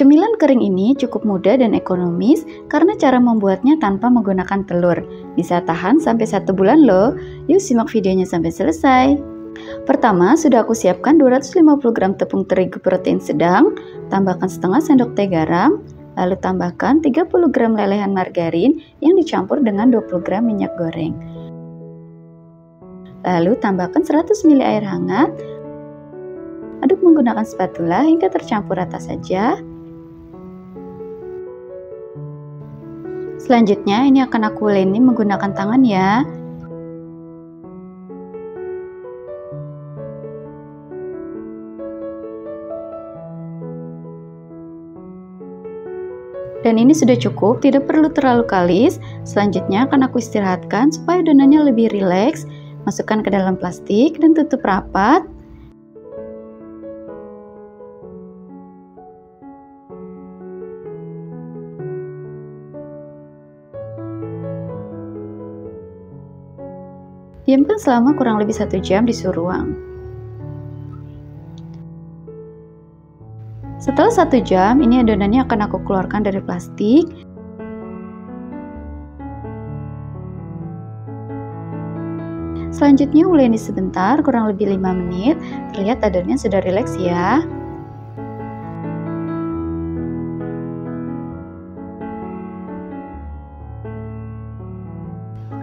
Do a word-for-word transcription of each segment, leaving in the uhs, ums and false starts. Cemilan kering ini cukup mudah dan ekonomis karena cara membuatnya tanpa menggunakan telur. Bisa tahan sampai satu bulan loh. Yuk simak videonya sampai selesai. Pertama, sudah aku siapkan dua ratus lima puluh gram tepung terigu protein sedang, tambahkan setengah sendok teh garam, lalu tambahkan tiga puluh gram lelehan margarin yang dicampur dengan dua puluh gram minyak goreng. Lalu tambahkan seratus mililiter air hangat, aduk menggunakan spatula hingga tercampur rata saja. Selanjutnya ini akan aku uleni menggunakan tangan ya. Dan ini sudah cukup, tidak perlu terlalu kalis. Selanjutnya akan aku istirahatkan supaya adonannya lebih rileks. Masukkan ke dalam plastik dan tutup rapat. Diamkan selama kurang lebih satu jam di suhu ruang. Setelah satu jam, ini adonannya akan aku keluarkan dari plastik. Selanjutnya uleni sebentar, kurang lebih lima menit. Terlihat adonannya sudah rileks ya.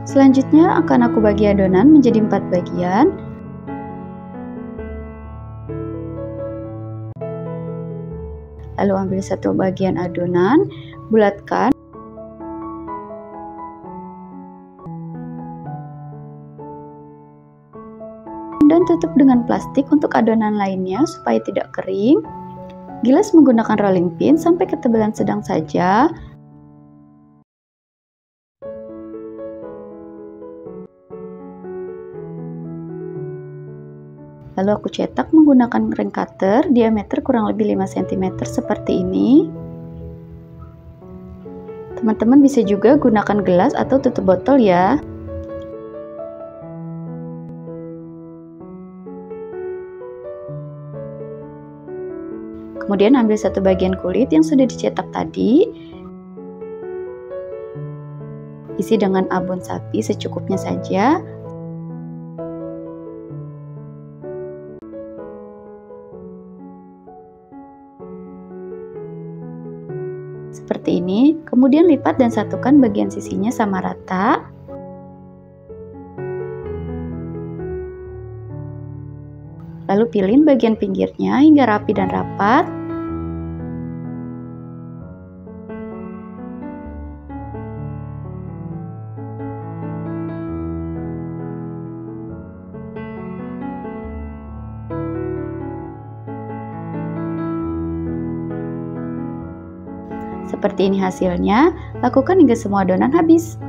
Selanjutnya akan aku bagi adonan menjadi empat bagian. Lalu ambil satu bagian adonan, bulatkan. Dan tutup dengan plastik untuk adonan lainnya supaya tidak kering. Gilas menggunakan rolling pin sampai ketebalan sedang saja. Lalu aku cetak menggunakan ring cutter, diameter kurang lebih lima sentimeter seperti ini. Teman-teman bisa juga gunakan gelas atau tutup botol ya. Kemudian ambil satu bagian kulit yang sudah dicetak tadi. Isi dengan abon sapi secukupnya saja. Seperti ini, kemudian lipat dan satukan bagian sisinya sama rata. Lalu pilin bagian pinggirnya hingga rapi dan rapat. Seperti ini hasilnya, lakukan hingga semua adonan habis.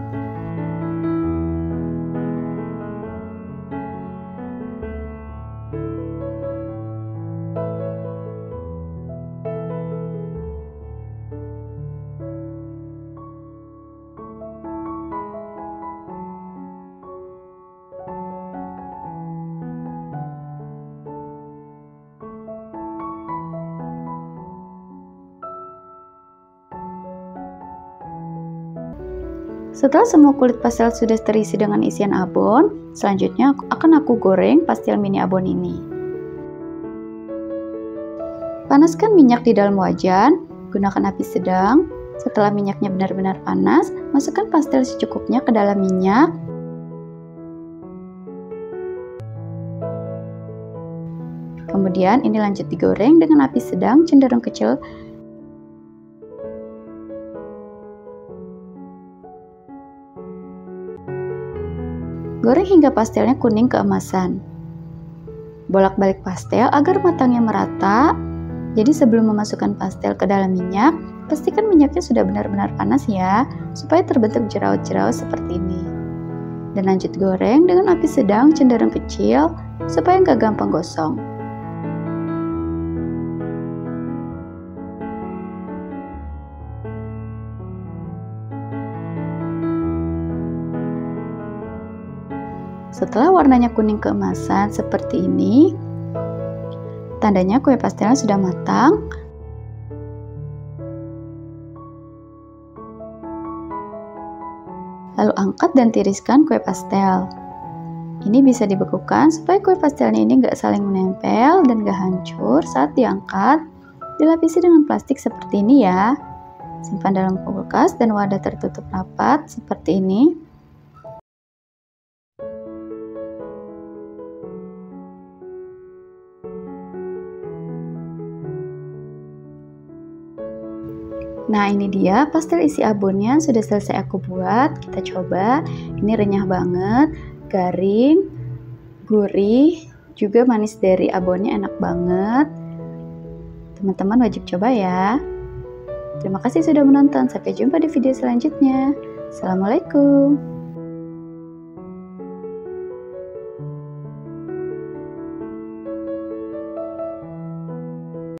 Setelah semua kulit pastel sudah terisi dengan isian abon, selanjutnya akan aku goreng pastel mini abon ini. Panaskan minyak di dalam wajan, gunakan api sedang. Setelah minyaknya benar-benar panas, masukkan pastel secukupnya ke dalam minyak. Kemudian ini lanjut digoreng dengan api sedang cenderung kecil. Goreng hingga pastelnya kuning keemasan. Bolak-balik pastel agar matangnya merata. Jadi sebelum memasukkan pastel ke dalam minyak, pastikan minyaknya sudah benar-benar panas ya, supaya terbentuk jerawat-jerawat seperti ini. Dan lanjut goreng dengan api sedang cenderung kecil, supaya nggak gampang gosong. Setelah warnanya kuning keemasan seperti ini, tandanya kue pastelnya sudah matang. Lalu angkat dan tiriskan kue pastel. Ini bisa dibekukan supaya kue pastelnya ini nggak saling menempel dan nggak hancur saat diangkat. Dilapisi dengan plastik seperti ini ya. Simpan dalam kulkas dan wadah tertutup rapat seperti ini. Nah, ini dia pastel isi abonnya sudah selesai aku buat. Kita coba. Ini renyah banget, garing, gurih, juga manis dari abonnya enak banget. Teman-teman wajib coba ya. Terima kasih sudah menonton. Sampai jumpa di video selanjutnya. Assalamualaikum.